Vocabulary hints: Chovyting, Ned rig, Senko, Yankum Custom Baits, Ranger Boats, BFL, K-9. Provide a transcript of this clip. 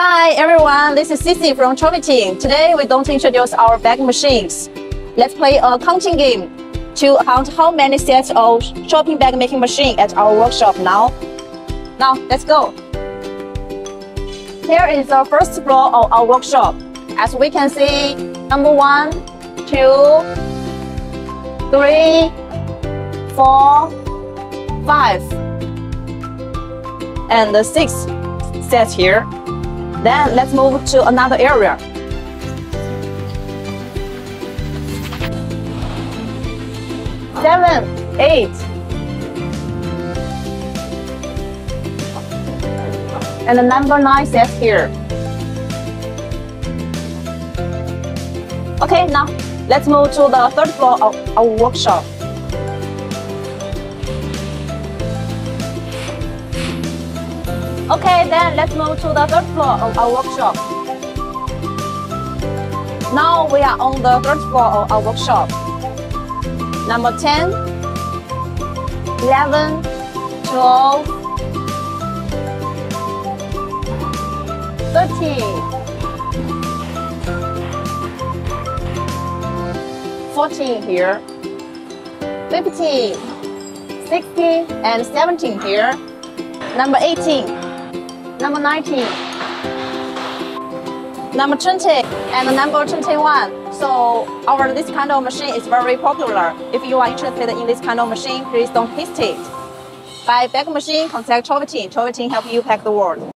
Hi everyone, this is Cici from Chovyting. Today we don't introduce our bag machines. Let's play a counting game to count how many sets of shopping bag making machine at our workshop now. Now let's go. Here is the first floor of our workshop. As we can see, number 1, 2, 3, 4, 5, and 6 sets here. Then let's move to another area. Seven, eight, and the number 9 sets here. Okay, now let's move to the third floor of our workshop. Okay, then let's move to the third floor of our workshop. Now we are on the third floor of our workshop. Number 10, 11, 12, 13, 14 here, 15, 16, and 17 here. Number 18. Number 19, number 20, and number 21. So this kind of machine is very popular. If you are interested in this kind of machine, please don't hesitate. Buy bag machine, contact Chovyting. Chovyting help you pack the world.